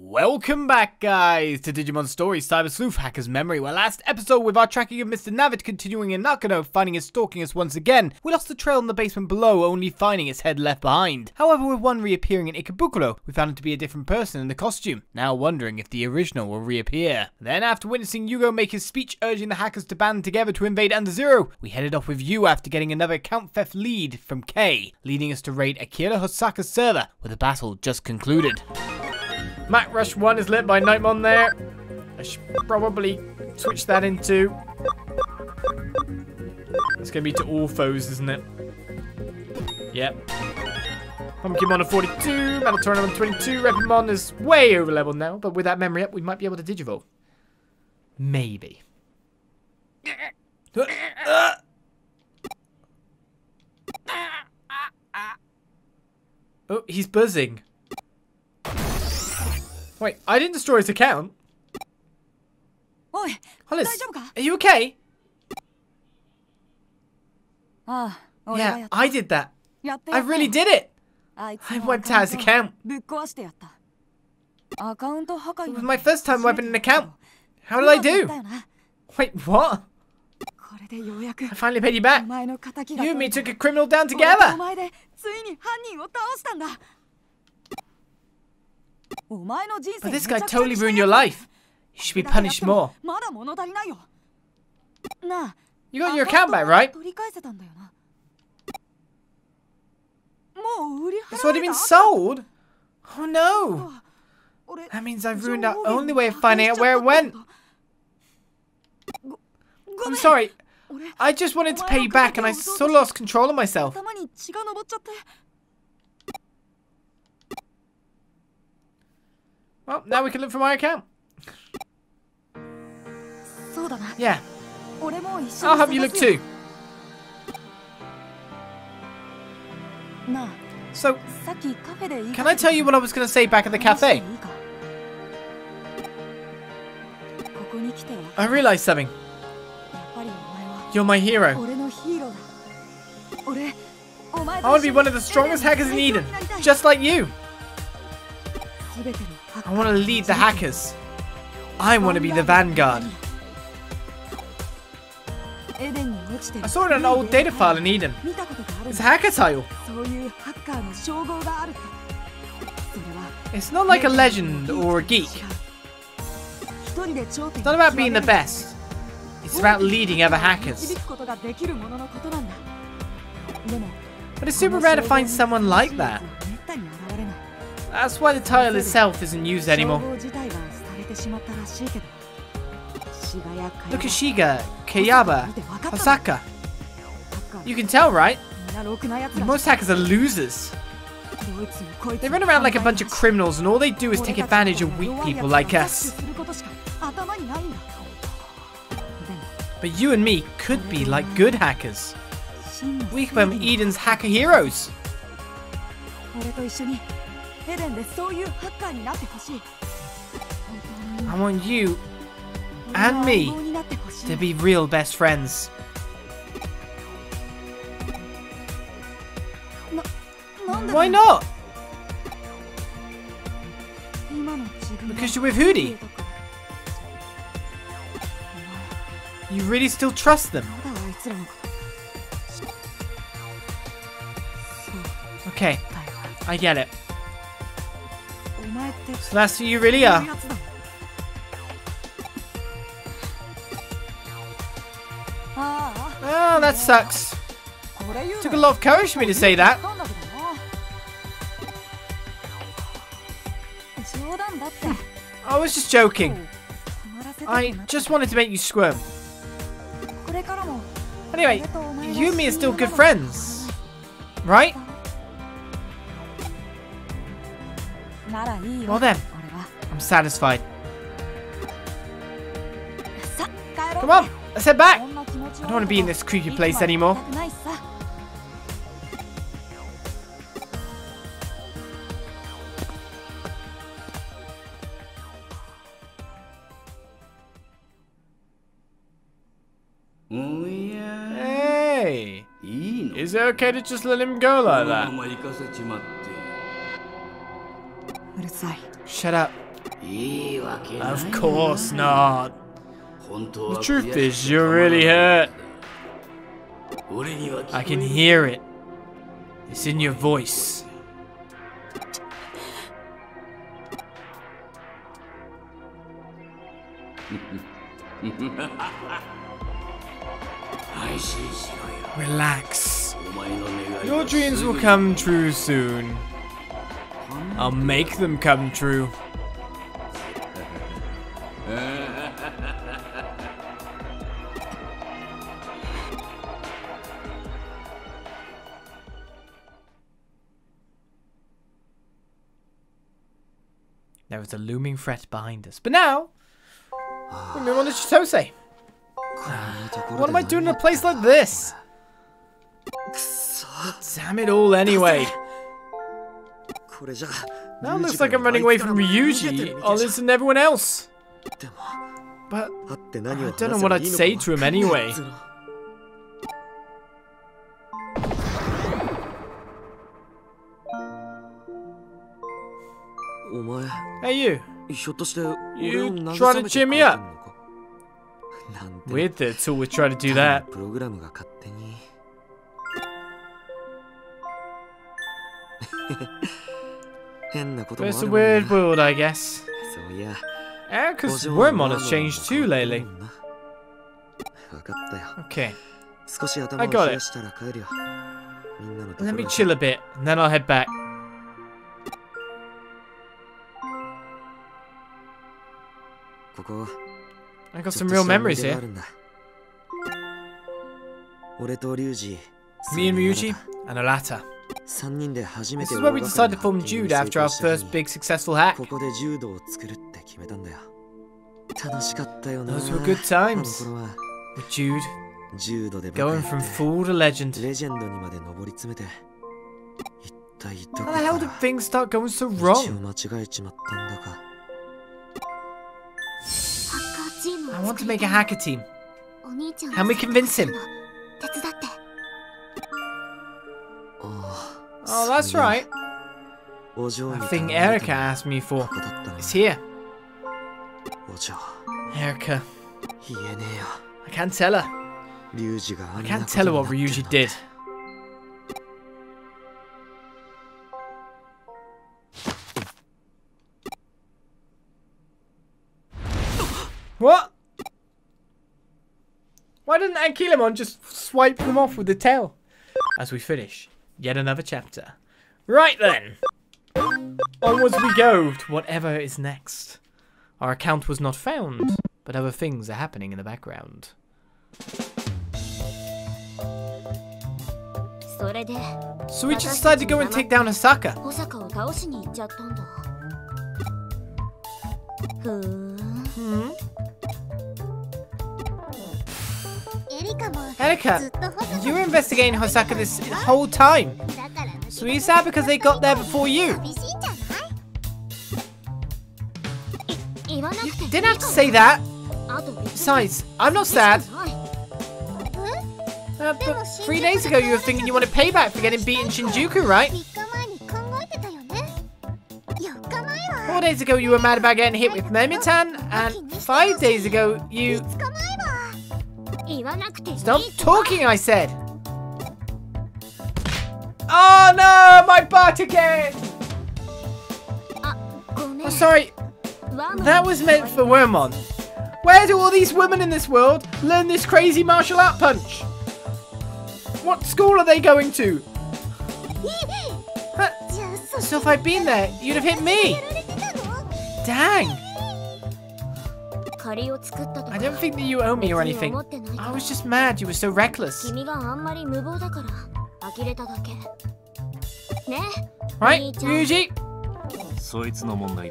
Welcome back, guys, to Digimon Stories Cyber Sleuth Hackers Memory, where last episode, with our tracking of Mr. Navit continuing in Nakano, finding us stalking us once again, we lost the trail in the basement below, only finding its head left behind. However, with one reappearing in Ikebukuro, we found it to be a different person in the costume, now wondering if the original will reappear. Then, after witnessing Yuugo make his speech urging the hackers to band together to invade Under Zero, we headed off with Yu after getting another account theft lead from K, leading us to raid Akira Hosaka's server, where the battle just concluded. Mac Rush 1 is lit by Nightmon there. I should probably switch that into... It's going to be to all foes, isn't it? Yep. Pumpkinmon at 42, Metal Tornado on 22, Repamon is way over level now, but with that memory up, we might be able to digivolve. Maybe. Oh, he's buzzing. Wait, I didn't destroy his account. Hollis, are you okay? Yeah, I did that. I really did it. I wiped out his account. It was my first time wiping an account. How did I do? Wait, what? I finally paid you back. You and me took a criminal down together. But this guy totally ruined your life. You should be punished more. You got your account back, right? It's already been sold? Oh no! That means I've ruined our only way of finding out where it went. I'm sorry. I just wanted to pay you back and I so lost control of myself. Well, now we can look for my account. Yeah. I'll have you look too. So, can I tell you what I was going to say back at the cafe? I realized something. You're my hero. I want to be one of the strongest hackers in Eden, just like you. I want to lead the hackers. I want to be the vanguard. I saw it on an old data file in Eden. It's a hacker title. It's not like a legend or a geek. It's not about being the best. It's about leading other hackers. But it's super rare to find someone like that. That's why the title itself isn't used anymore. Look at Shiga, Kayaba, Hosaka. You can tell, right? Most hackers are losers. They run around like a bunch of criminals and all they do is take advantage of weak people like us. But you and me could be like good hackers. We could become Eden's hacker heroes. I want you and me to be real best friends. Why not? Because you're with Hudie. You really still trust them? Okay, I get it. So that's who you really are. Oh, that sucks. Took a lot of courage for me to say that. I was just joking. I just wanted to make you squirm. Anyway, you and me are still good friends, right? Well then, I'm satisfied. Come on, let's head back. I don't want to be in this creepy place anymore. Hey, is it okay to just let him go like that? Shut up. Of course not. The truth is, you're really hurt. I can hear it. It's in your voice. Relax. Your dreams will come true soon. I'll make them come true. There was a looming threat behind us, but now we move on to Chitose. What am I doing in a place like this? Damn it all anyway. Now it looks like I'm running away from Ryuji, Hollis, and everyone else. But I don't know what I'd say to him anyway. Hey you! You trying to cheer me up? Weird that it's always trying to do that. It's a weird world, I guess. Erika's Wormmon has changed too lately. Okay. I got it. Let me chill a bit, and then I'll head back. I got some real memories here. Me and Ryuji, and Arata. This is where we decided to form Jude after our first big successful hack. Those were good times. With Jude, going from fool to legend. How the hell did things start going so wrong? I want to make a hacker team. Can we convince him? Oh, that's right. The thing Erika asked me for is here. Erika. I can't tell her. I can't tell her what Ryuji did. What? Why didn't Akiromon just swipe them off with the tail? As we finish yet another chapter. Right then! Onwards we go to whatever is next. Our account was not found, but other things are happening in the background. So we just decided to go and take down Hosaka. Erika, you were investigating Hosaka this whole time. So you're sad because they got there before you. You didn't have to say that. Besides, I'm not sad. But 3 days ago you were thinking you wanted payback for getting beaten in Shinjuku, right? 4 days ago you were mad about getting hit with Memitan, and 5 days ago you... Stop talking, I said! Oh no, my butt again! Oh, sorry. That was meant for Wormmon. Where do all these women in this world learn this crazy martial art punch? What school are they going to? So if I'd been there, you'd have hit me! Dang! I don't think that you owe me or anything. I was just mad you were so reckless. Right, Ryuji?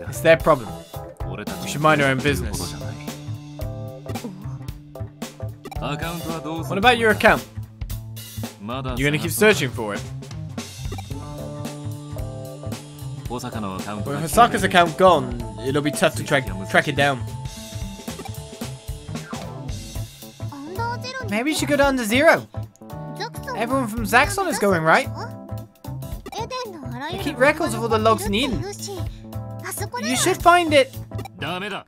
It's their problem. We should mind our own business. What about your account? You're gonna keep searching for it. With Hosaka's account gone, it'll be tough to track it down. Maybe you should go to Under Zero. Everyone from Zaxon is going, right? They keep records of all the logs in Eden. You should find it.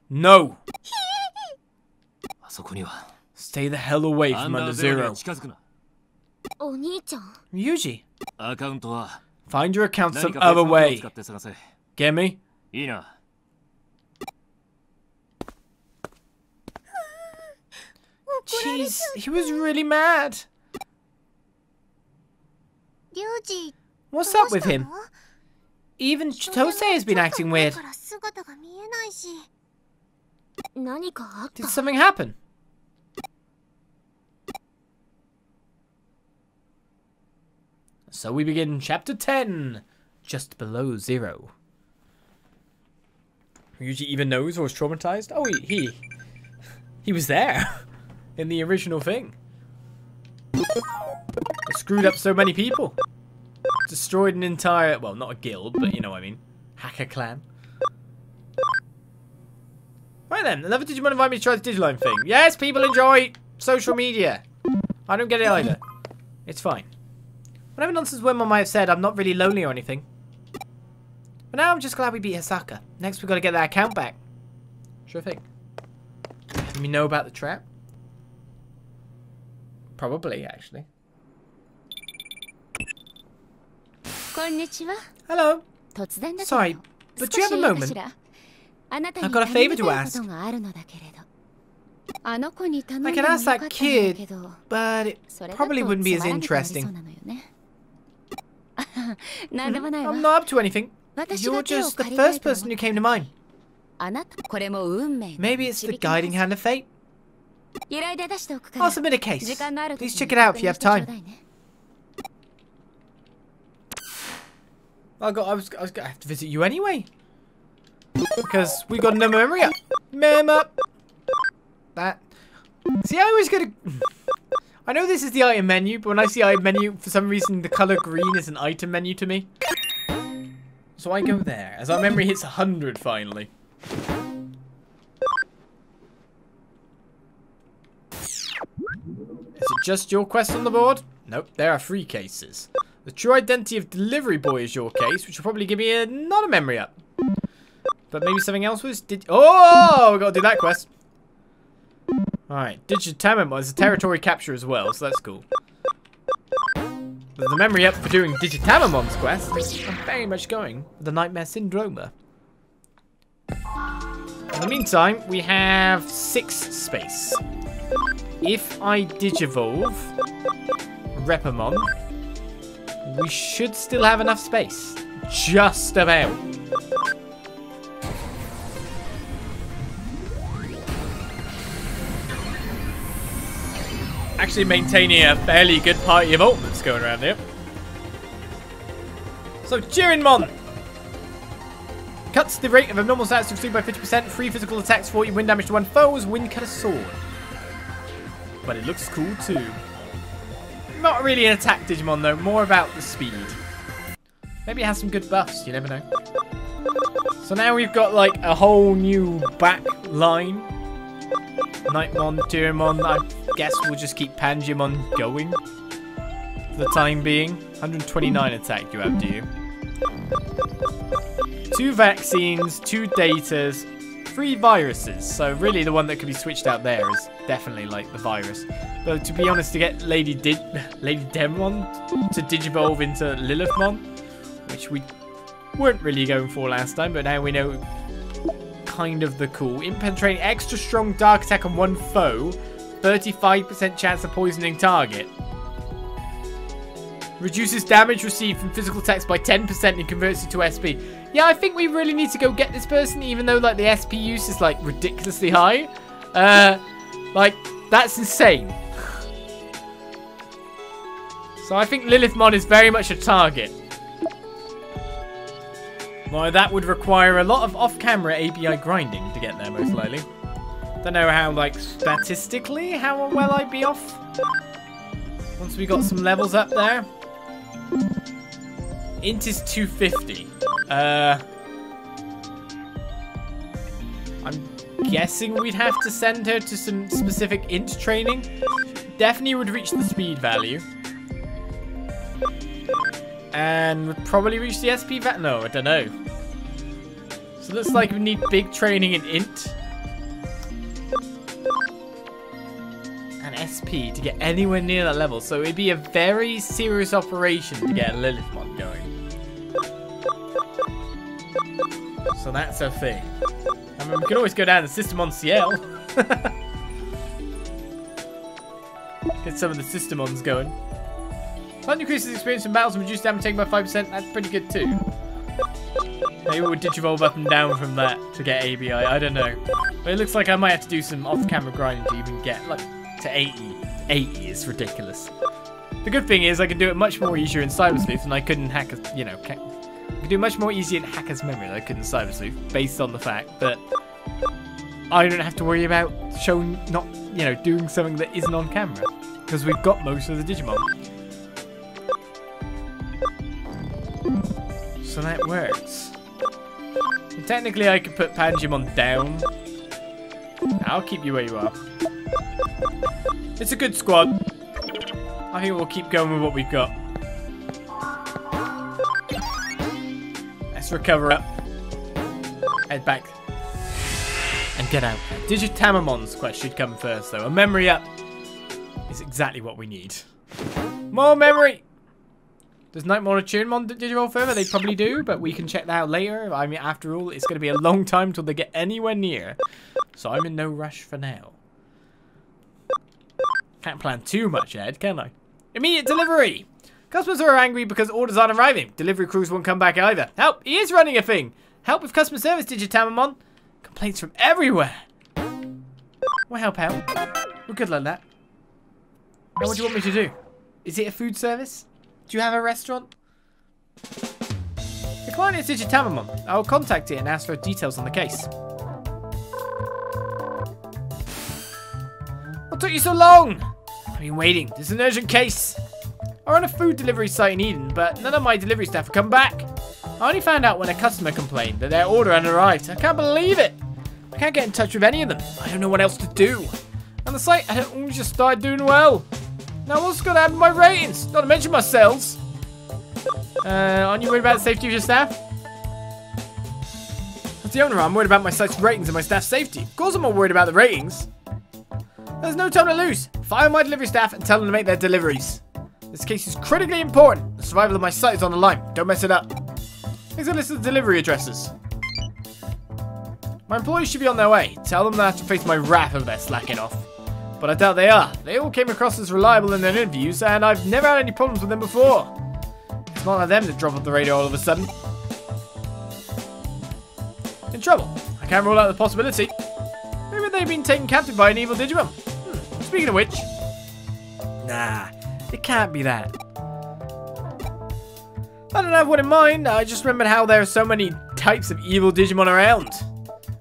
No! Stay the hell away from Under Zero. Ryuji. Find your account some other way. Get me? Jeez, he was really mad. What's up with him? Even Chitose has been acting weird. Did something happen? So we begin chapter 10, just below zero. Ryuji even knows or was traumatized? Oh, he was there in the original thing. It screwed up so many people. Destroyed an entire, well, not a guild, but you know what I mean. Hacker clan. Right then, another Digimon invite me to try the Digiline thing. Yes, people enjoy social media. I don't get it either. It's fine. Whatever nonsense Wormmon might have said, I'm not really lonely or anything. But now I'm just glad we beat Hosaka. Next we've got to get that account back. Sure thing. Let me know about the trap. Probably, actually. Hello. Sorry, but do you have a moment? I've got a favor to ask. I can ask that kid, but it probably wouldn't be as interesting. I'm not up to anything. You're just the first person who came to mind. Maybe it's the guiding hand of fate. I'll submit a case. Please check it out if you have time. Oh God, I was gonna have to visit you anyway. Because we got another memory up. Mem up. That. See, I always get a... I know this is the item menu, but when I see item menu, for some reason the color green is an item menu to me. So I go there, as our memory hits 100 finally. Is it just your quest on the board? Nope, there are 3 cases. The true identity of Delivery Boy is your case, which will probably give me another memory up. But maybe something else was... Oh, we got to do that quest. Alright, Digitamon is a territory capture as well, so that's cool. There's a memory up for doing Digitamon's quest. I'm very much going with the Nightmare Syndrome. In the meantime, we have 6 space. If I digivolve Repamon, we should still have enough space. Just about. Actually maintaining a fairly good party of ultimates going around here. So Cherrymon cuts the rate of abnormal stats to 3 by 50%, 3 physical attacks, 40 wind damage to 1 foes, wind cut a sword. But it looks cool too. Not really an attack Digimon though, more about the speed. Maybe it has some good buffs, you never know. So now we've got like a whole new back line. Nightmon, Cherrymon, I guess we'll just keep Panjimon going for the time being. 129 attack you have, do you? 2 vaccines, 2 datas, 3 viruses. So really the one that could be switched out there is definitely like the virus. Though to be honest, to get Lady Demon to digivolve into Lilithmon, which we weren't really going for last time, but now we know kind of the cool. Impenetrating extra strong dark attack on 1 foe, 35% chance of poisoning target. Reduces damage received from physical attacks by 10% and converts it to SP. Yeah, I think we really need to go get this person, even though like the SP use is like ridiculously high. Like that's insane. So I think Lilithmon is very much a target. Well, that would require a lot of off-camera API grinding to get there, most likely. Don't know how, like, statistically, how well I'd be off. Once we got some levels up there. Int is 250. I'm guessing we'd have to send her to some specific int training. Definitely would reach the speed value. And would probably reach the SP VAT. No, I don't know. So looks like we need big training in Int. And SP to get anywhere near that level. So it'd be a very serious operation to get a Lilithmon going. So that's a thing. I mean, we could always go down the Systemon CL. Get some of the Systemons going. Plant increases experience from battles and reduce damage taken by 5%. That's pretty good too. Maybe we'll digivolve up and down from that to get ABI. I don't know. But it looks like I might have to do some off-camera grinding to even get like to 80. 80 is ridiculous. The good thing is I can do it much more easier in Cyber Sleuth than I could in Hackers. You know, I can do much more easy in Hackers Memory than I could in Cyber Sleuth, based on the fact that I don't have to worry about showing, not, you know, doing something that isn't on camera, because we've got most of the Digimon. So that works. And technically, I could put Panjimon down. I'll keep you where you are. It's a good squad. I think we'll keep going with what we've got. Let's recover up. Head back. And get out. Digitamon's quest should come first, though. A memory up is exactly what we need. More memory! Does Nightmon or Cherrymon digivolve further? They probably do, but we can check that out later. I mean, after all, it's going to be a long time till they get anywhere near. So I'm in no rush for now. Can't plan too much ahead, can I? Immediate delivery! Customers are angry because orders aren't arriving. Delivery crews won't come back either. Help! He is running a thing! Help with customer service, Digitamon! Complaints from everywhere! Well, help out. We're good like that. Now, what do you want me to do? Is it a food service? Do you have a restaurant? The client is Digitamon. I'll contact it and ask for details on the case. What took you so long? I've been waiting. This is an urgent case. I run a food delivery site in Eden, but none of my delivery staff have come back. I only found out when a customer complained that their order hadn't arrived. I can't believe it. I can't get in touch with any of them. I don't know what else to do. On the site, I don't just started doing well. Now what's going to happen to my ratings? Not to mention my sales. Aren't you worried about the safety of your staff? As the owner, I'm worried about my site's ratings and my staff's safety. Of course I'm not worried about the ratings. There's no time to lose. Fire my delivery staff and tell them to make their deliveries. This case is critically important. The survival of my site is on the line. Don't mess it up. Here's a list of delivery addresses. My employees should be on their way. Tell them they have to face my wrath if they're slacking off. But I doubt they are. They all came across as reliable in their interviews, and I've never had any problems with them before. It's not like them to drop off the radar all of a sudden. In trouble. I can't rule out the possibility. Maybe they've been taken captive by an evil Digimon. Speaking of which... Nah, it can't be that. I don't have one in mind. I just remembered how there are so many types of evil Digimon around.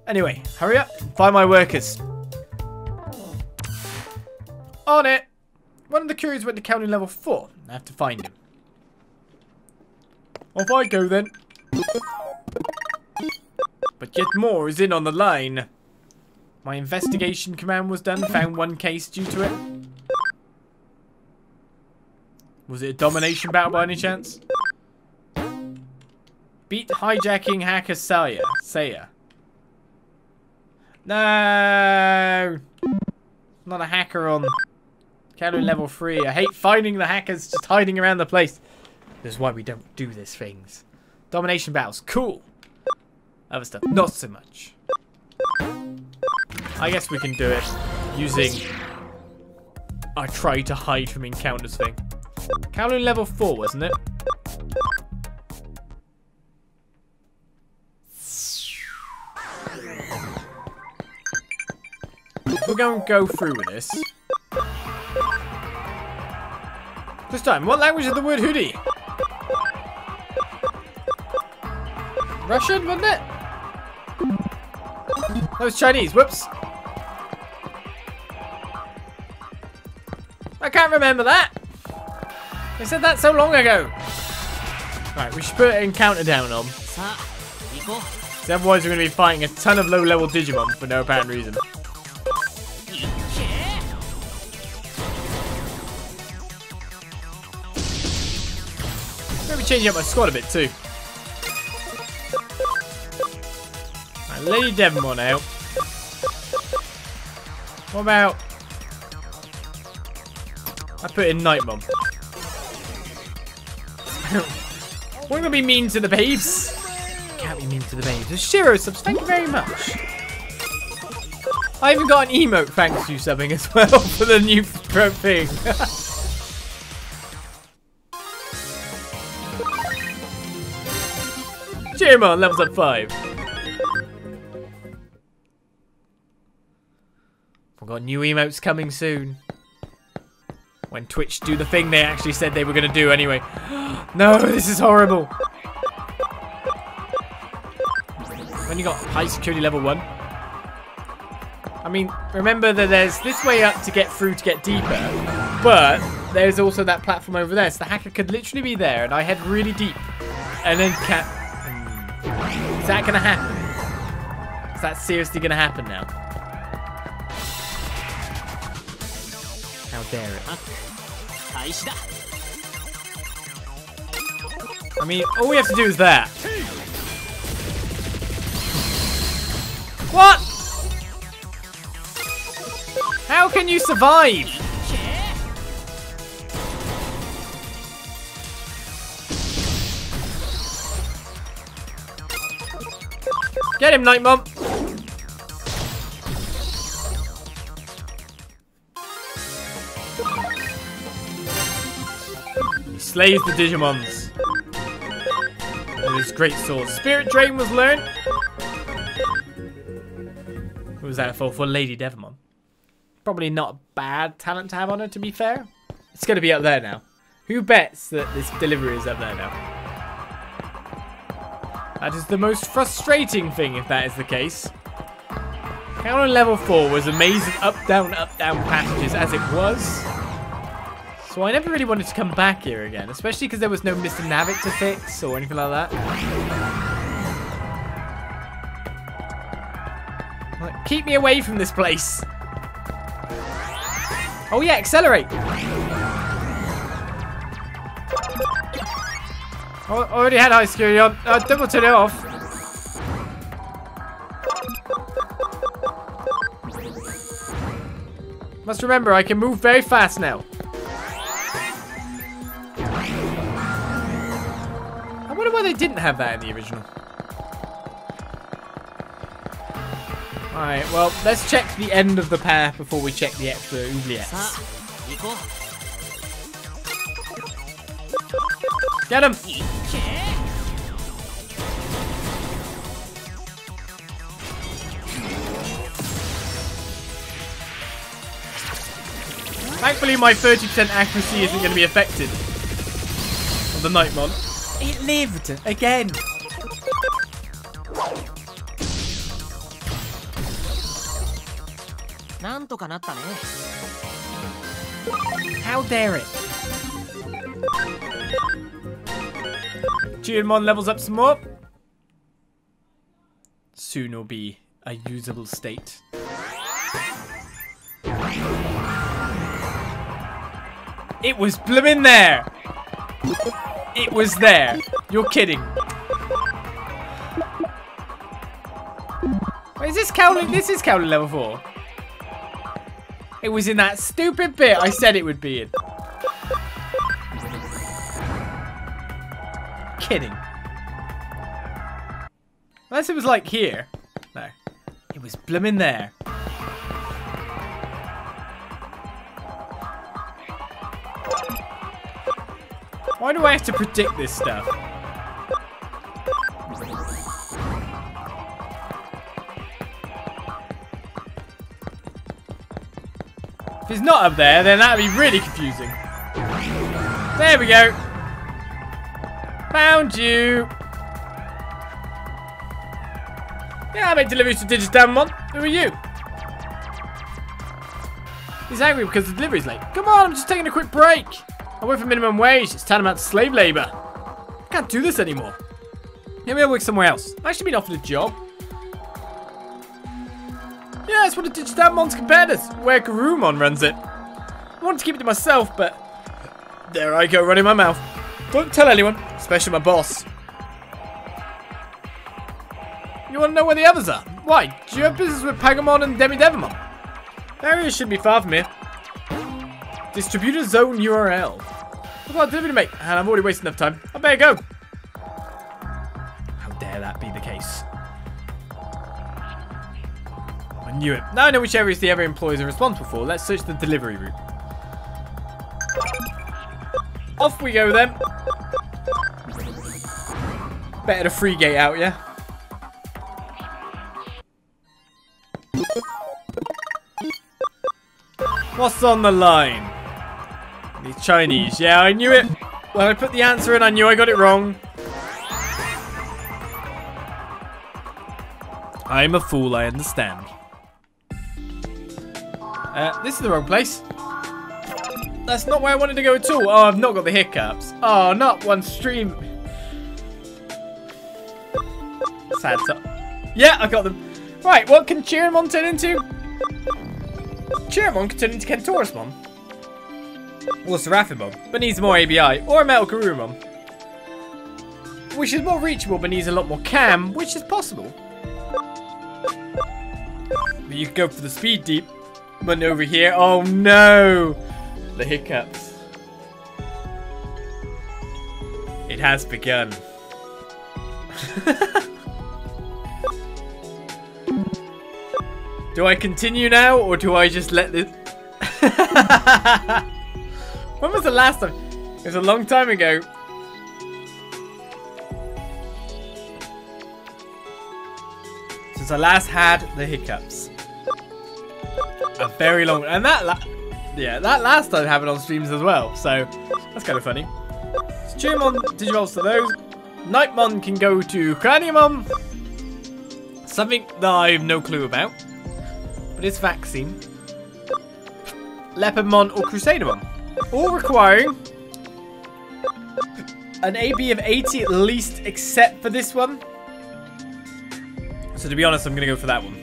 Anyway, hurry up and find my workers. On it! One of the couriers went to county level 4. I have to find him. Off I go then. But yet more is in on the line. My investigation command was done. Found one case due to it. Was it a domination battle by any chance? Beat hijacking hacker Saya. No! Not a hacker on... County level 3. I hate finding the hackers just hiding around the place. This is why we don't do these things. Domination battles, cool. Other stuff, not so much. I guess we can do it using our try to hide from encounters thing. Kowloon level 4, wasn't it? We're going to go through with this. This time, what language is the word Hudie? Russian, wasn't it? That was Chinese, whoops. I can't remember that. They said that so long ago. Right, we should put encounter down on. So otherwise we're going to be fighting a ton of low-level Digimon for no apparent reason. Changing up my squad a bit too. Lady Devonmore now. What about... I put in Nightmon. We're gonna be mean to the babes. Can't be mean to the babes. Shiro subs, thank you very much. I even got an emote thanks to you subbing as well for the new pro thing. Cherrymon levels up 5. We've got new emotes coming soon. When Twitch do the thing they actually said they were going to do anyway. No, this is horrible. When you got high security level 1. I mean, remember that there's this way up to get through to get deeper. But there's also that platform over there. So the hacker could literally be there and I head really deep. And then cat. Is that going to happen? Is that seriously going to happen now? How dare it. I mean, all we have to do is that. What? How can you survive? Get him, Nightmon. Slays the Digimons with his great sword. Spirit Drain was learned. Who was that for Lady Devonmon? Probably not a bad talent to have on her, to be fair. It's going to be up there now. Who bets that this delivery is up there now? That is the most frustrating thing if that is the case. Count on level 4 was a maze of up, down passages as it was. So I never really wanted to come back here again, especially because there was no Mr. Navit to fix or anything like that. Like, keep me away from this place. Oh yeah, accelerate. I already had high security on. Double turn it off. Must remember, I can move very fast now. I wonder why they didn't have that in the original. Alright, well, let's check the end of the path before we check the extra oubliettes. Get him! Thankfully, my 30% accuracy isn't going to be affected. On the Nightmon. It lived again! How dare it? Cherrymon levels up some more. Soon will be a usable state. It was bloomin' there! It was there! You're kidding. Wait, is this Cowling? This is Cowling level 4. It was in that stupid bit I said it would be in. Kidding. Unless it was like here. No. It was blooming there. Why do I have to predict this stuff? If it's not up there, then that'd be really confusing. There we go. Found you. Yeah, I make deliveries to Digitamon. Who are you? He's angry because the delivery's late. Come on, I'm just taking a quick break. I work for minimum wage. It's tantamount to slave labor. I can't do this anymore. Maybe I'll work somewhere else. I should be offered a job. Yeah, it's one of Digitamon's competitors. WereGarurumon runs it. I wanted to keep it to myself, but there I go, running my mouth. Don't tell anyone, especially my boss. You want to know where the others are? Why? Do you have business with Pagamon and Demidevamon? Area should be far from here. Distributor zone URL. I've got a delivery to make, and I've already wasted enough time. I better go. How dare that be the case? I knew it. Now I know which areas the area employees are responsible for. Let's search the delivery route. Off we go then. Better to free gate out, yeah? What's on the line? The Chinese. Yeah, I knew it. When I put the answer in, I knew I got it wrong. I'm a fool, I understand. This is the wrong place. That's not where I wanted to go at all. Oh, I've not got the hiccups. Oh, not one stream. Sad stuff. Yeah, I got them. Right, what can Cherrymon turn into? Cherrymon can turn into Kentorosmon. Or Seraphimon, but needs more ABI. Or Metalgarurumon, which is more reachable but needs a lot more cam, which is possible. But you can go for the speed deep. But over here, oh no! The hiccups. It has begun. Do I continue now, or do I just let this... When was the last time? It was a long time ago. Since I last had the hiccups. A very long... And that... Yeah, that last time happened on streams as well, so that's kind of funny. So Cherrymon, Digimons to those. Nightmon can go to Craniumon. Something that I have no clue about. But it's Vaccine. Leopardmon or Crusadermon. All requiring an AB of 80 at least, except for this one. So to be honest, I'm going to go for that one.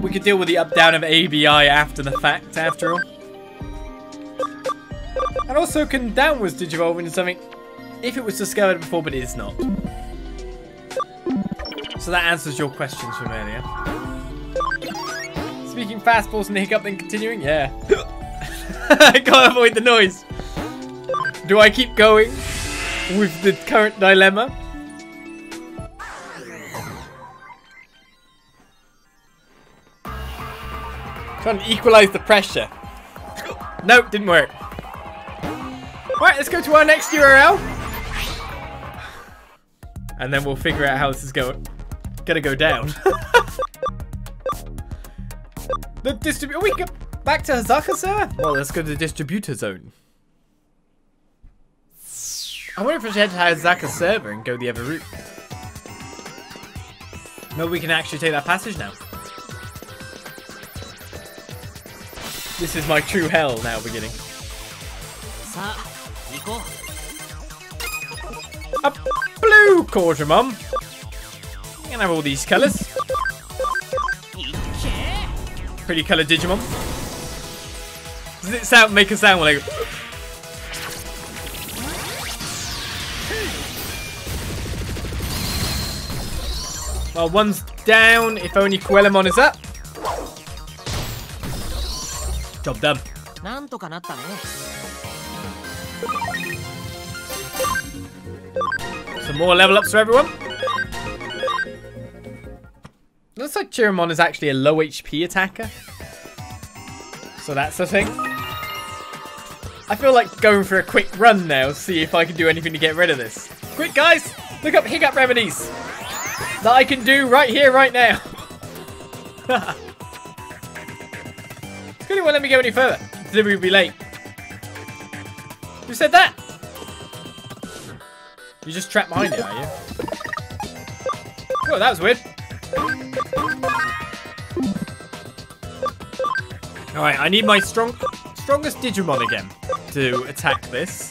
We could deal with the up-down of ABI after the fact, after all. And also can downwards digivolve into something if it was discovered before, but it is not. So that answers your questions from earlier. Speaking fastballs and the hiccup, then continuing? Yeah. I can't avoid the noise. Do I keep going with the current dilemma? Trying to equalize the pressure. Nope, didn't work. Right, let's go to our next URL. And then we'll figure out how this is gonna go down. The distributor, we go back to Hosaka, sir? Well, let's go to the distributor zone. I wonder if we should head to Hosaka server and go the other route. Maybe we can actually take that passage now. This is my true hell now beginning. A blue Quartermon. You can have all these colours. Pretty colour Digimon. Does it sound make a sound when I go? Well, one's down. If only Quellamon is up. Job done. Some more level ups for everyone. Looks like Cherrymon is actually a low HP attacker. So that's the thing. I feel like going for a quick run now, see if I can do anything to get rid of this. Quick guys, look up hiccup remedies that I can do right here, right now. It's good it won't let me go any further. Delivery will be late. Who said that? You just trapped behind it, are you? Oh, that was weird. Alright, I need my strongest Digimon again to attack this.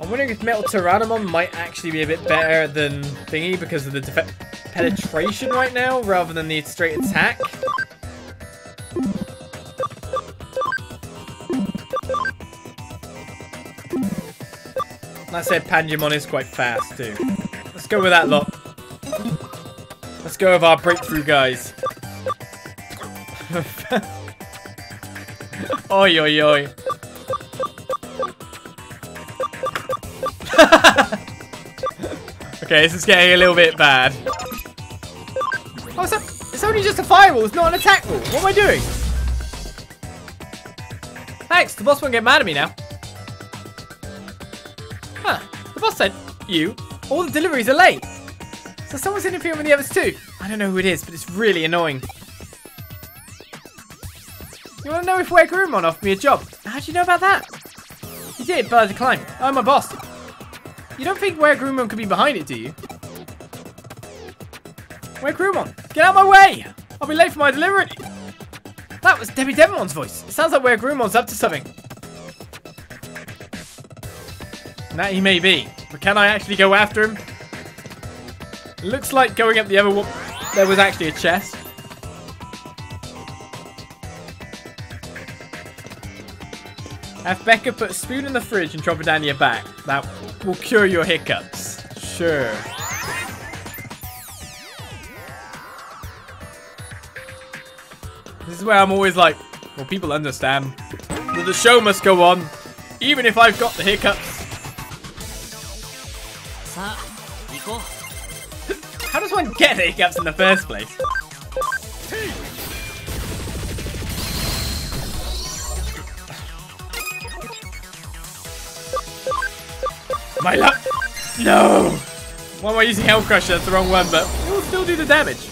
I'm wondering if Metal Pteranodon might actually be a bit better than Thingy because of the penetration right now rather than the straight attack. And I said Panjimon is quite fast too. Let's go with that lot. Let's go with our breakthrough, guys. Oi, oi, oi. Okay, this is getting a little bit bad. Oh, it's only just a fire wall. It's not an attack wall. What am I doing? Thanks. The boss won't get mad at me now. Huh. The boss said, you, all the deliveries are late. So someone's interfering with the others too. I don't know who it is, but it's really annoying. You want to know if WereGarurumon offered me a job? How do you know about that? He did, but I declined. I'm a boss. You don't think WereGarurumon could be behind it, do you? WereGarurumon, get out of my way! I'll be late for my delivery! That was Debbie Devimon's voice. It sounds like WereGarurumon's up to something. And that he may be, but can I actually go after him? It looks like going up the other wall, there was actually a chest. Have Becca put a spoon in the fridge and drop it down your back. That will cure your hiccups. Sure. This is where I'm always like, well, people understand that the show must go on, even if I've got the hiccups. How does one get the hiccups in the first place? My luck! No! Why am I using Hellcrusher? That's the wrong one, but it will still do the damage.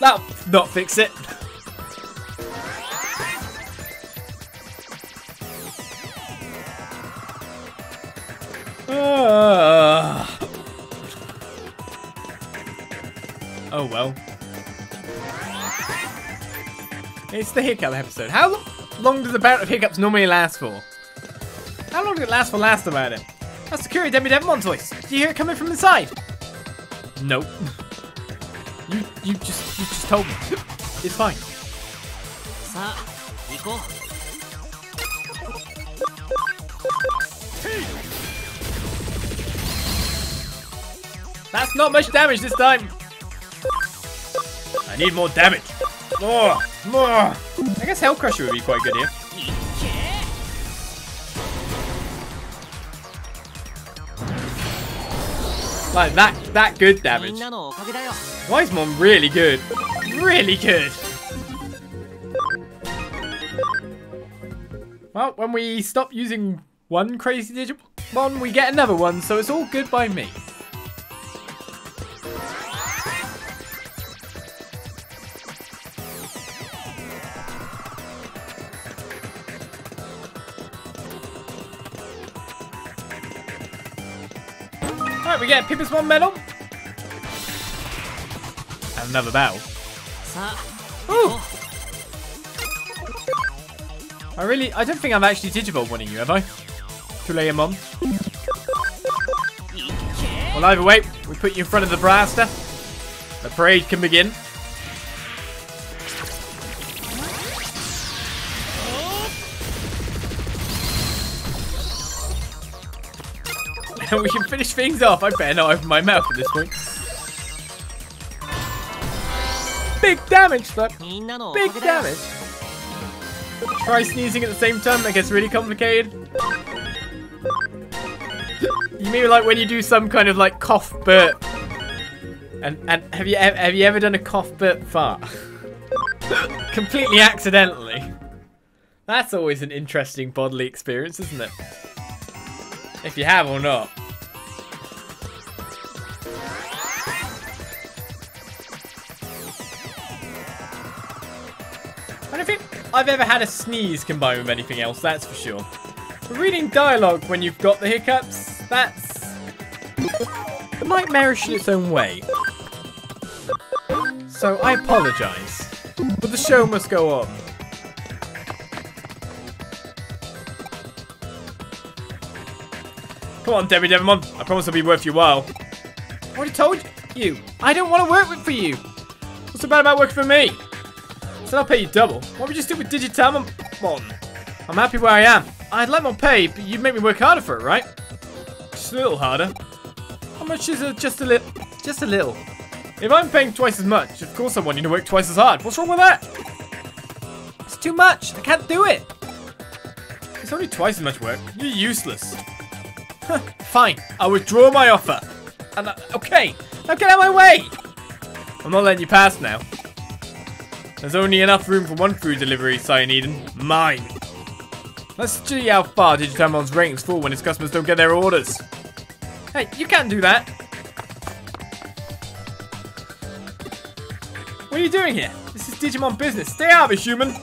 That'll not fix it. Oh well. It's the hiccup episode. How long does the bout of hiccups normally last for? How long did it last for last about it? That's the Akira Devimon's voice. Do you hear it coming from inside? Nope. You just told me. It's fine. That's not much damage this time. I need more damage. More. I guess Hellcrusher would be quite good here. Like that good damage. Wisemon really good. Really good. Well, when we stop using one crazy Digimon, we get another one, so it's all good by me. We get Pippa's one medal and another battle. Ooh. I don't think I've actually Digivolve winning you, have I? Kulayamon. Well, either way, we put you in front of the blaster. The parade can begin. We can finish things off. I better not open my mouth at this point. Big damage, though. Big damage. Try sneezing at the same time. That gets really complicated. You mean like when you do some kind of like cough burp? And have you ever done a cough burp fart? Completely accidentally. That's always an interesting bodily experience, isn't it? If you have or not. I don't think I've ever had a sneeze combined with anything else, that's for sure. But reading dialogue when you've got the hiccups, that's nightmarish in its own way. So I apologise, but the show must go on. Come on, Debbie Devimon. I promise I'll be worth your while. I already told you. I don't want to work for you. What's so bad about working for me? So I'll pay you double. Why don't we just stick with Digitamon? I'm happy where I am. I'd let more pay, but you'd make me work harder for it, right? Just a little harder. How much is it? Just a little. Just a little. If I'm paying twice as much, of course I want you to work twice as hard. What's wrong with that? It's too much. I can't do it. It's only twice as much work. You're useless. Fine. I withdraw my offer. And okay. Now get out of my way. I'm not letting you pass now. There's only enough room for one food delivery, Saya and Eden. Mine. Let's see how far Digitamon's ratings fall when its customers don't get their orders. Hey, you can't do that. What are you doing here? This is Digimon business. Stay out of it, human.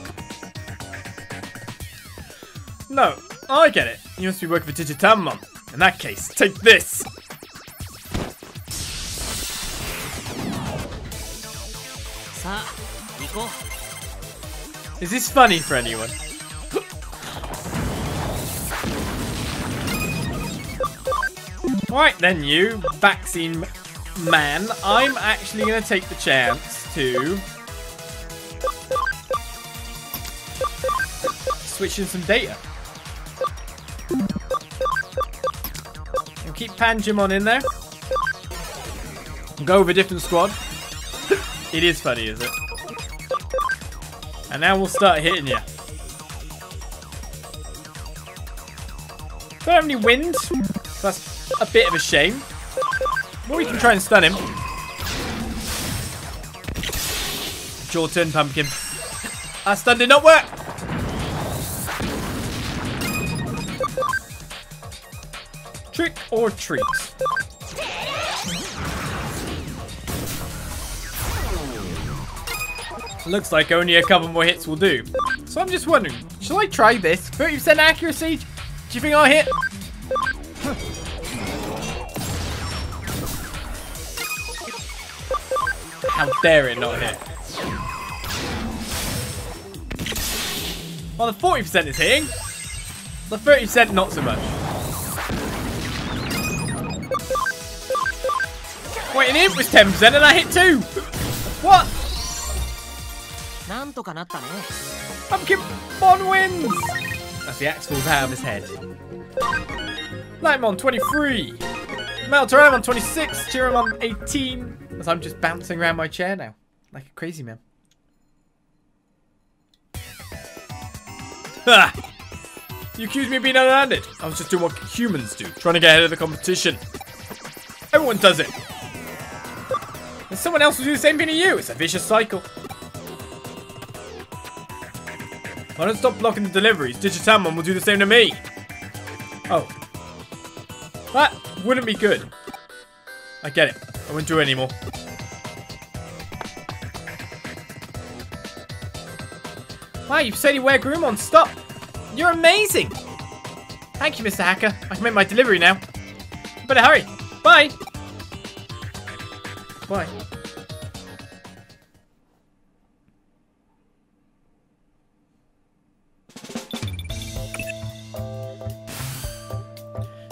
No, I get it. You must be working for Digitamon. In that case, take this. Is this funny for anyone? Alright then, you vaccine man. I'm actually going to take the chance to switch in some data. And keep Panjimon in there. And go with a different squad. It is funny, is it? And now we'll start hitting you. Don't have any wind. That's a bit of a shame. Well, we can try and stun him. It's your turn, Pumpkin. Our stun did not work. Trick or treat. Looks like only a couple more hits will do. So I'm just wondering, shall I try this? 30% accuracy? Do you think I'll hit? How dare it not hit? Well, the 40% is hitting. The 30% not so much. Wait, and it was 10% and I hit 2! What? Pumpkinmon wins! As the axe falls out of his head. Nightmon 23. Cherrymon 26. Cherrymon 18. As I'm just bouncing around my chair now, like a crazy man. Ha! You accused me of being underhanded. I was just doing what humans do, trying to get ahead of the competition. Everyone does it. And someone else will do the same thing to you. It's a vicious cycle. If I don't stop blocking the deliveries, Digitamon will do the same to me. Oh. That wouldn't be good. I get it. I won't do it anymore. Wow, you said you wear WereGarurumon. Stop. You're amazing. Thank you, Mr. Hacker. I can make my delivery now. Better hurry. Bye. Bye.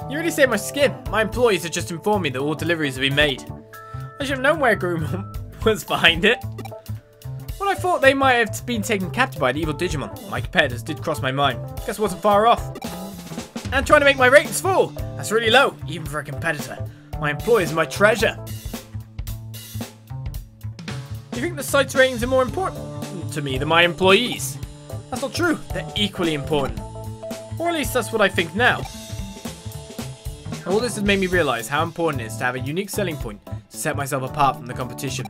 You really saved my skin. My employees have just informed me that all deliveries have been made. I should have known WereGarurumon was behind it. Well, I thought they might have been taken captive by the evil Digimon. My competitors did cross my mind. Guess I wasn't far off. And trying to make my ratings fall. That's really low, even for a competitor. My employees are my treasure. You think the site's ratings are more important to me than my employees? That's not true. They're equally important. Or at least that's what I think now. All this has made me realise how important it is to have a unique selling point. Set myself apart from the competition.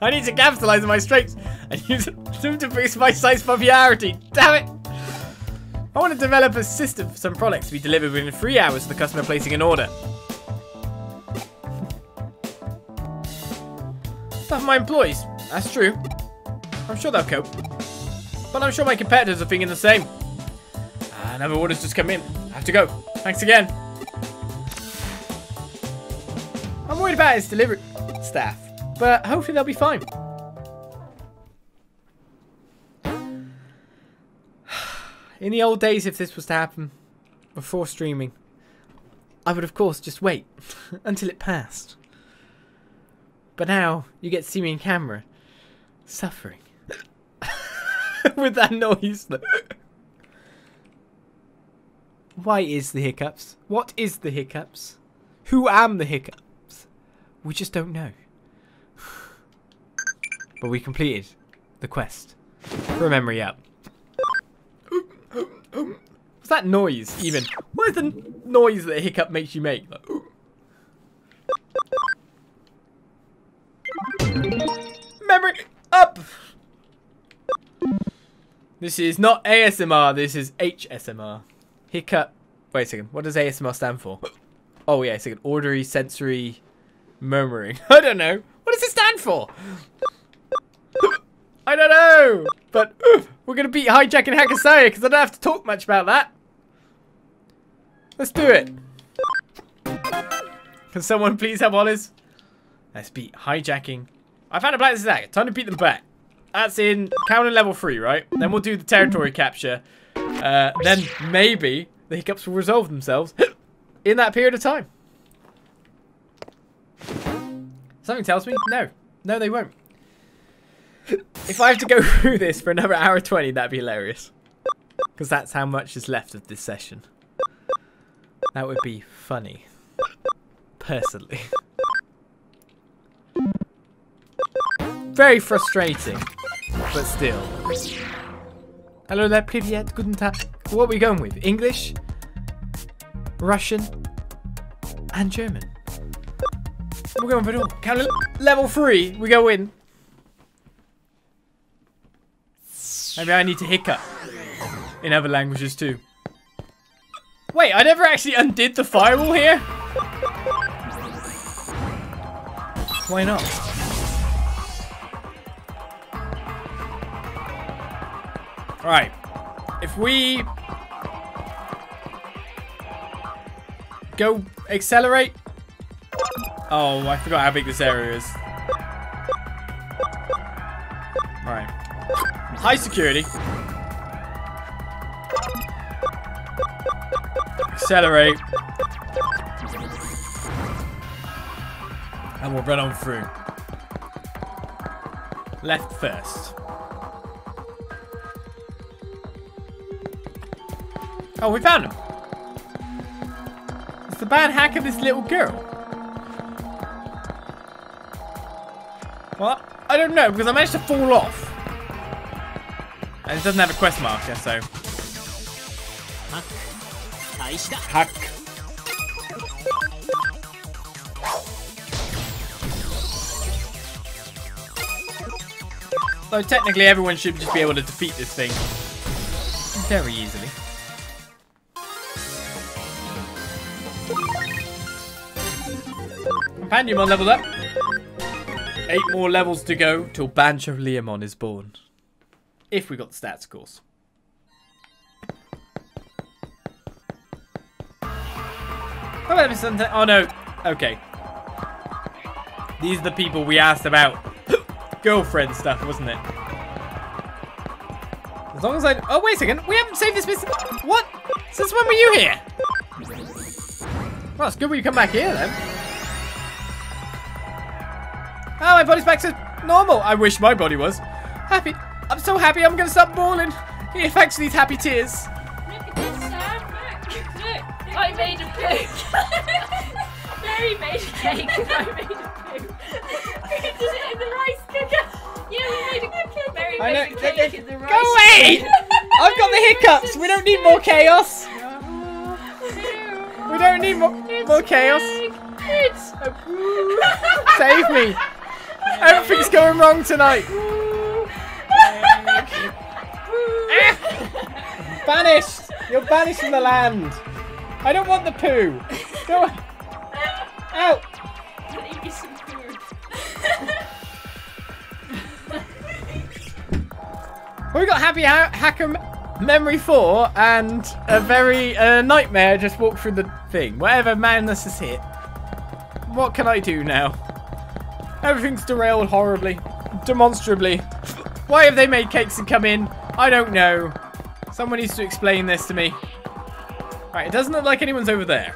I need to capitalize on my strengths and use them to boost my site's popularity. Damn it! I want to develop a system for some products to be delivered within 3 hours of the customer placing an order. Stuff for my employees. That's true. I'm sure they'll cope. But I'm sure my competitors are thinking the same. Another order's just come in. I have to go. Thanks again. I'm worried about his delivery staff, but hopefully they'll be fine. In the old days, if this was to happen before streaming, I would of course just wait until it passed. But now, you get to see me in camera. Suffering. With that noise. Why is the hiccups? What is the hiccups? Who am the hiccups? We just don't know. But we completed the quest for a memory up. What's that noise even? What is the noise that a hiccup makes you make? Like, memory up! This is not ASMR, this is HSMR. Hiccup. Wait a second, what does ASMR stand for? Oh yeah, it's like an auditory sensory murmuring. I don't know. What does it stand for? I don't know. But we're going to beat Hijack and Hacker Saya because I don't have to talk much about that. Let's do it. Can someone please have Hollis? Let's beat Hijacking. I found a black stack. Time to beat them back. That's in counter level 3, right? Then we'll do the territory capture. Then maybe the hiccups will resolve themselves in that period of time. Something tells me no. No, they won't. If I have to go through this for another hour 20, that'd be hilarious. Because that's how much is left of this session. That would be funny. Personally. Very frustrating. But still. Hello there, Privyet, Guten Tag. What are we going with? English? Russian? And German. We're going for it all. Counter level 3, we go in. Maybe I need to hiccup in other languages too. Wait, I never actually undid the firewall here? Why not? Alright, if we go accelerate. Oh, I forgot how big this area is. Alright. High security. Accelerate. And we'll run on through. Left first. Oh, we found him. It's the bad hack of this little girl. Well, I don't know, because I managed to fall off. And it doesn't have a quest marker, so. Hack. So technically everyone should just be able to defeat this thing very easily. Panjimon leveled up. 8 more levels to go till Banjo Leomon is born. If we got the stats, of course. Oh no. Okay. These are the people we asked about. Girlfriend stuff, wasn't it? As long as I. Oh, wait a second. We haven't saved this Mr. What? Since when were you here? Well, it's good when you come back here then. Oh, my body's back to normal. I wish my body was. Happy. I'm so happy I'm going to stop bawling. Here, thanks for these happy tears. Look at this, Sam. Look. I made a poo. Mary made a cake and I made a poo. We did it in the rice cooker. Yeah, we made a cookie. Mary made a cake in the rice cooker. Go away. I've got the hiccups. We don't need more chaos. We don't need more chaos. It's a poo. Save me. Everything's going wrong tonight. Banished. You're banished from the land. I don't want the poo. Go on. Out. Leave me some food. We got Happy Hacker Memory 4 and a very nightmare just walked through the thing. Whatever madness is here. What can I do now? Everything's derailed horribly. Demonstrably. Why have they made cakes and come in? I don't know. Someone needs to explain this to me. Right, it doesn't look like anyone's over there.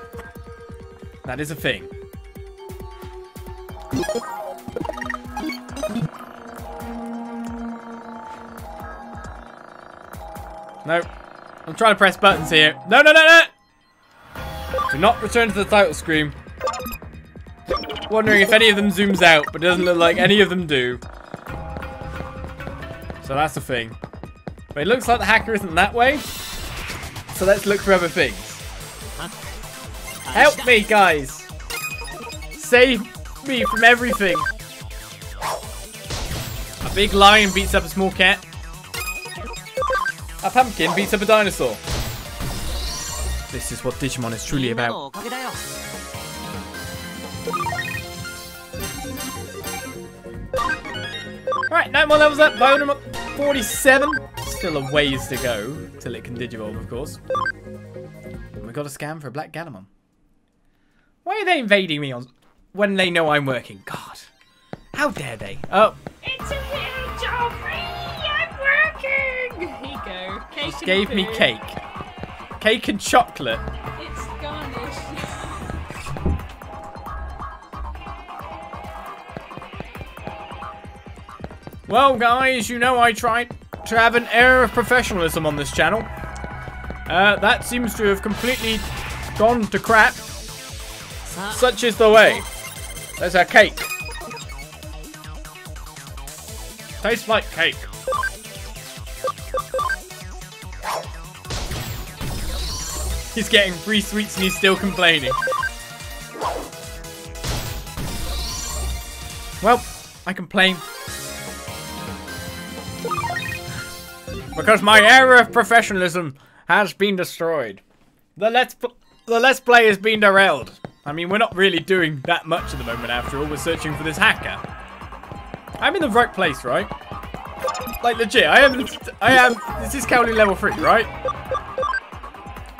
That is a thing. No. I'm trying to press buttons here. No, no, no, no! Do not return to the title screen. Wondering if any of them zooms out, but it doesn't look like any of them do. So that's the thing. But it looks like the hacker isn't that way. So let's look for other things. Help me, guys! Save me from everything! A big lion beats up a small cat. A pumpkin beats up a dinosaur. This is what Digimon is truly about. Right, Nightmon levels up. Bone 47. Still a ways to go till it can Digivolve, of course. And we got a scan for a black Gatamon. Why are they invading me on when they know I'm working? God, how dare they? Oh, it's a hidden job. I'm working. Here you go. Cake and gave food. Me cake, cake and chocolate. It's garnish. Well, guys, you know I tried to have an air of professionalism on this channel. That seems to have completely gone to crap. Such is the way. There's our cake. Tastes like cake. He's getting free sweets and he's still complaining. Well, I complain. Because my era of professionalism has been destroyed. The Let's Play has been derailed. I mean, we're not really doing that much at the moment after all. We're searching for this hacker. I'm in the right place, right? Like, legit, I am, this is counting level 3, right?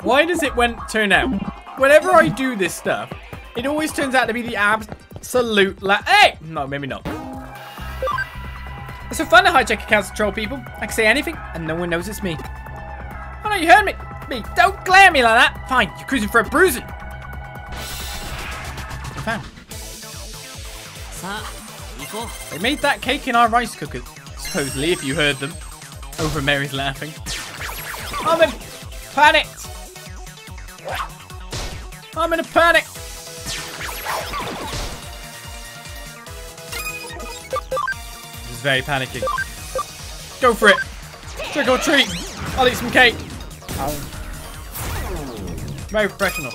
Why does it turn out? Whenever I do this stuff, it always turns out to be the absolute hey! No, maybe not. It's so fun to hijack accounts and troll people. I can say anything, and no one knows it's me. Oh no, you heard me. Don't glare at me like that. Fine, you're cruising for a bruising. They made that cake in our rice cooker, supposedly, if you heard them. Over Mary's laughing. I'm in a panic! I'm in a panic! This is very panicky. Go for it! Trick or treat! I'll eat some cake! Very professional.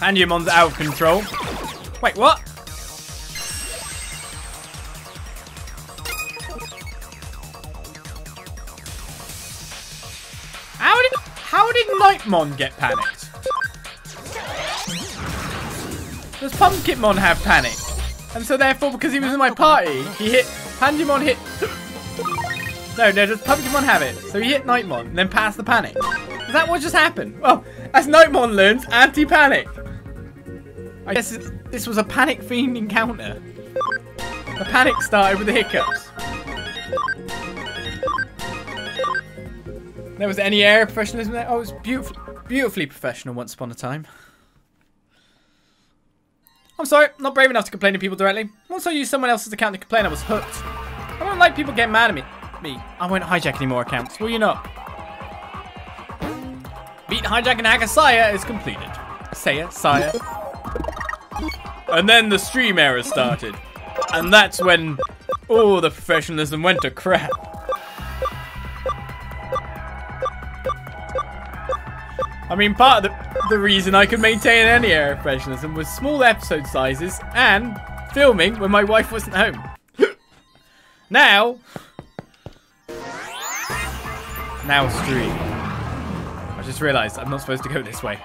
Panjimon's out of control. Wait, what? How did Nightmon get panicked? Does Pumpkinmon have panic? And so therefore, because he was in my party, he hit Panjimon hit. No, does Pumpkinmon have it? So he hit Nightmon and then passed the panic. Is that what just happened? Well, as Nightmon learns, anti-panic. I guess this was a panic fiend encounter. The panic started with the hiccups. There was any air of professionalism there? Oh, it's beautifully professional once upon a time. I'm sorry, not brave enough to complain to people directly. Once I used someone else's account to complain, I was hooked. I don't like people getting mad at me. I won't hijack any more accounts, will you not? Beat hijacking hacker Saya is completed. Saya. And then the stream error started. And that's when all the professionalism went to crap. I mean, part of the reason I could maintain any error of professionalism was small episode sizes and filming when my wife wasn't home. Now stream. I just realised I'm not supposed to go this way.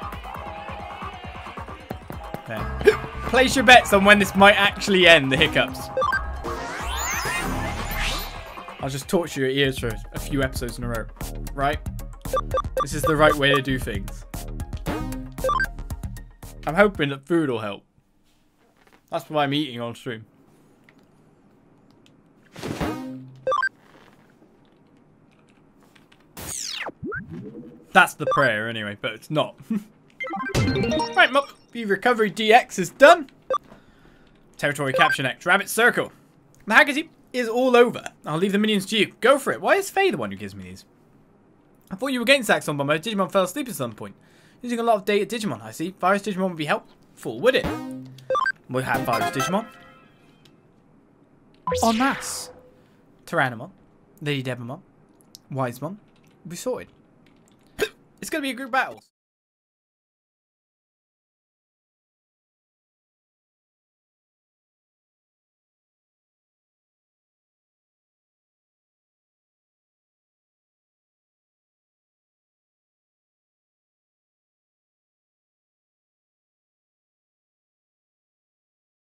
There. Place your bets on when this might actually end, the hiccups. I'll just torture your ears for a few episodes in a row. Right? This is the right way to do things. I'm hoping that food will help. That's what I'm eating on stream. That's the prayer anyway, but it's not. Right, Mop. The recovery DX is done. Territory capture next. Rabbit Circle. The hacker team is all over. I'll leave the minions to you. Go for it. Why is Faye the one who gives me these? I thought you were against Zaxon, but my Digimon fell asleep at some point. Using a lot of data Digimon, I see. Virus Digimon would be helpful, would it? We have Virus Digimon. En masse. Tyrannomon. Lady Devamon. Wisemon. We sorted. It's going to be a group battle.